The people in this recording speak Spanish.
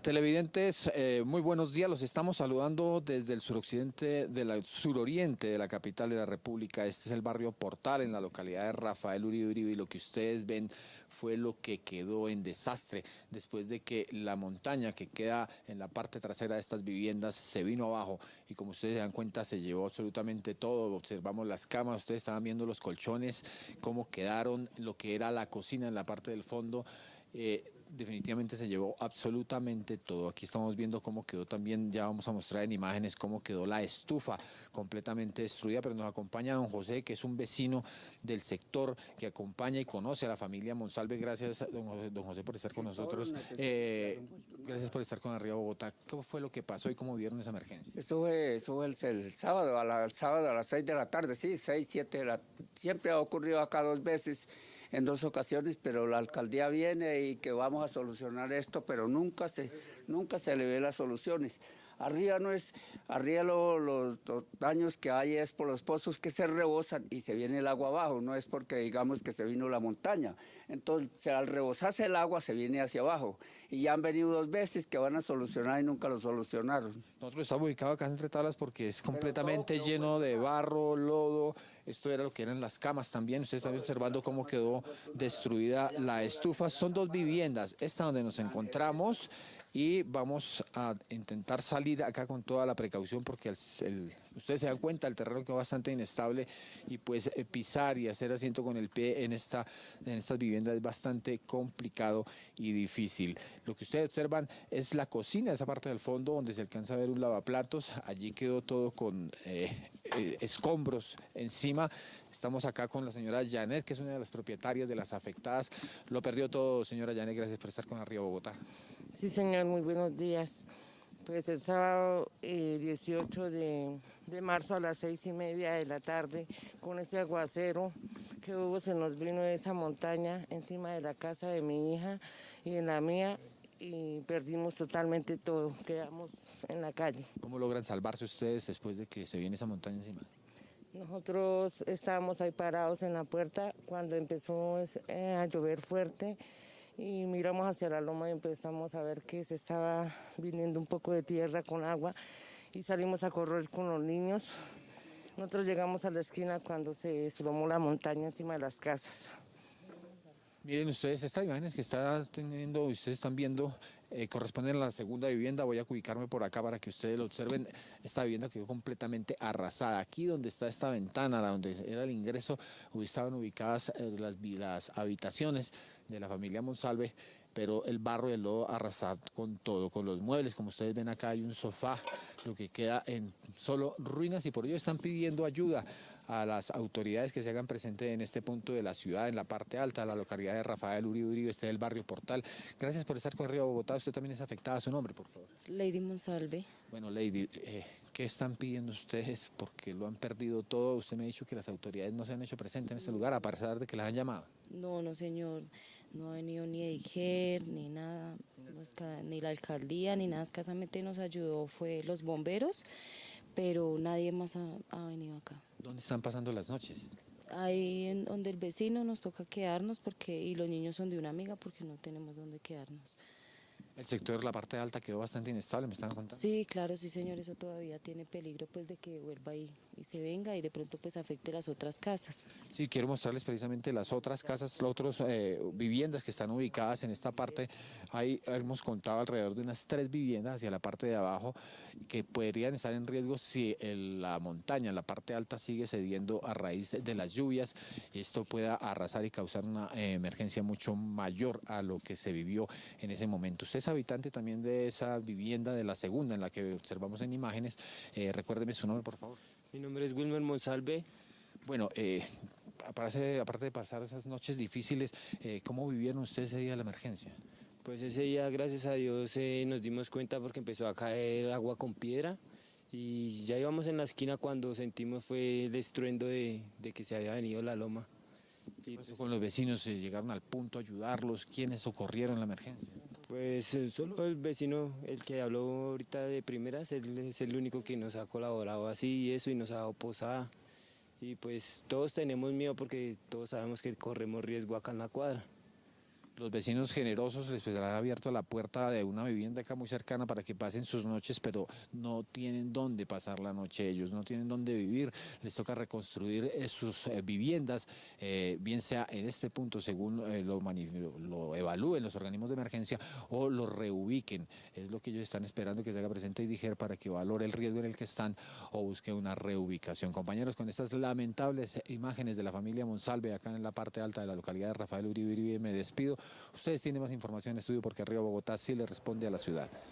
Televidentes, muy buenos días. Los estamos saludando desde el suroriente de la capital de la República. Este es el barrio Portal, en la localidad de Rafael Uribe, y lo que ustedes ven fue lo que quedó en desastre después de que la montaña que queda en la parte trasera de estas viviendas se vino abajo y, como ustedes se dan cuenta, se llevó absolutamente todo. Observamos las camas, ustedes estaban viendo los colchones, cómo quedaron, lo que era la cocina en la parte del fondo. Definitivamente se llevó absolutamente todo. Aquí estamos viendo cómo quedó también, ya vamos a mostrar en imágenes cómo quedó la estufa completamente destruida, pero nos acompaña don José, que es un vecino del sector, que acompaña y conoce a la familia Monsalve. Gracias, don José, por estar con nosotros. Gracias por estar con Arriba Bogotá. ¿Qué fue lo que pasó y cómo vieron esa emergencia? Estuve el sábado, a las 6 de la tarde, sí, 6, 7 de la tarde. Siempre ha ocurrido acá dos veces, en dos ocasiones, pero la alcaldía viene y que vamos a solucionar esto, pero nunca se le ve las soluciones. Arriba no es, arriba los daños que hay es por los pozos que se rebosan y se viene el agua abajo, no es porque digamos que se vino la montaña. Entonces, al rebosarse el agua se viene hacia abajo y ya han venido dos veces que van a solucionar y nunca lo solucionaron. Nosotros estamos ubicados acá entre tablas porque es completamente lleno de barro, lodo. Esto era lo que eran las camas también. Ustedes están observando cómo quedó destruida la estufa. Son dos viviendas, esta donde nos encontramos, y vamos a intentar salir acá con toda la precaución porque ustedes se dan cuenta, el terreno que es bastante inestable y pues pisar y hacer asiento con el pie en estas viviendas es bastante complicado y difícil. Lo que ustedes observan es la cocina, esa parte del fondo donde se alcanza a ver un lavaplatos, allí quedó todo con escombros encima. Estamos acá con la señora Janet, que es una de las propietarias de las afectadas. Lo perdió todo, señora Janet, gracias por estar con Arriba Bogotá. Sí, señor, muy buenos días. Pues el sábado 18 de marzo a las 6:30 de la tarde, con ese aguacero que hubo, se nos vino esa montaña encima de la casa de mi hija y de la mía, y perdimos totalmente todo, quedamos en la calle. ¿Cómo logran salvarse ustedes después de que se viene esa montaña encima? Nosotros estábamos ahí parados en la puerta cuando empezó a llover fuerte, y miramos hacia la loma y empezamos a ver que se estaba viniendo un poco de tierra con agua y salimos a correr con los niños. Nosotros llegamos a la esquina cuando se desplomó la montaña encima de las casas. Miren ustedes, estas imágenes que está teniendo, ustedes están viendo, corresponden a la segunda vivienda. Voy a ubicarme por acá para que ustedes lo observen. Esta vivienda quedó completamente arrasada. Aquí donde está esta ventana, donde era el ingreso, estaban ubicadas las habitaciones de la familia Monsalve, pero el barro y el lodo arrasado con todo, con los muebles. Como ustedes ven acá hay un sofá, lo que queda en solo ruinas, y por ello están pidiendo ayuda a las autoridades que se hagan presentes en este punto de la ciudad, en la parte alta, la localidad de Rafael Uribe, este es el barrio Portal. Gracias por estar con Río Bogotá. Usted también es afectada. Su nombre, por favor. Lady Monsalve. Bueno, Lady, ¿qué están pidiendo ustedes? Porque lo han perdido todo. Usted me ha dicho que las autoridades no se han hecho presentes en este lugar, a pesar de que las han llamado. No, no, señor. No ha venido ni Dijer, ni nada, ni la alcaldía, ni nada. Escasamente nos ayudó, fue los bomberos, pero nadie más ha venido acá. ¿Dónde están pasando las noches? Ahí en donde el vecino nos toca quedarnos, porque y los niños son de una amiga, porque no tenemos dónde quedarnos. El sector, la parte alta, quedó bastante inestable, ¿me están contando? Sí, claro, sí, señor, eso todavía tiene peligro pues de que vuelva y se venga y de pronto pues afecte las otras casas. Sí, quiero mostrarles precisamente las otras casas, las otras viviendas que están ubicadas en esta parte. Ahí hemos contado alrededor de unas 3 viviendas hacia la parte de abajo que podrían estar en riesgo si la montaña, la parte alta, sigue cediendo a raíz de las lluvias. Esto pueda arrasar y causar una emergencia mucho mayor a lo que se vivió en ese momento. Usted es habitante también de esa vivienda, de la segunda, en la que observamos en imágenes. Recuérdeme su nombre, por favor. Mi nombre es Wilmer Monsalve. Bueno, aparte de pasar esas noches difíciles, ¿cómo vivieron ustedes ese día de la emergencia? Pues ese día, gracias a Dios, nos dimos cuenta porque empezó a caer agua con piedra y ya íbamos en la esquina cuando sentimos fue el estruendo de que se había venido la loma. Y pues, con los vecinos llegaron al punto a ayudarlos. ¿Quiénes socorrieron la emergencia? Pues solo el vecino, el que habló ahorita de primeras, él es el único que nos ha colaborado así y eso, y nos ha dado posada. Y pues todos tenemos miedo porque todos sabemos que corremos riesgo acá en la cuadra. Los vecinos generosos les han abierto la puerta de una vivienda acá muy cercana para que pasen sus noches, pero no tienen dónde pasar la noche ellos, no tienen dónde vivir, les toca reconstruir sus viviendas, bien sea en este punto según lo evalúen los organismos de emergencia o lo reubiquen. Es lo que ellos están esperando que se haga presente y Dijer para que valore el riesgo en el que están o busque una reubicación. Compañeros, con estas lamentables imágenes de la familia Monsalve acá en la parte alta de la localidad de Rafael Uribe Uribe, me despido. Ustedes tienen más información en estudio porque Arriba Bogotá sí le responde a la ciudad.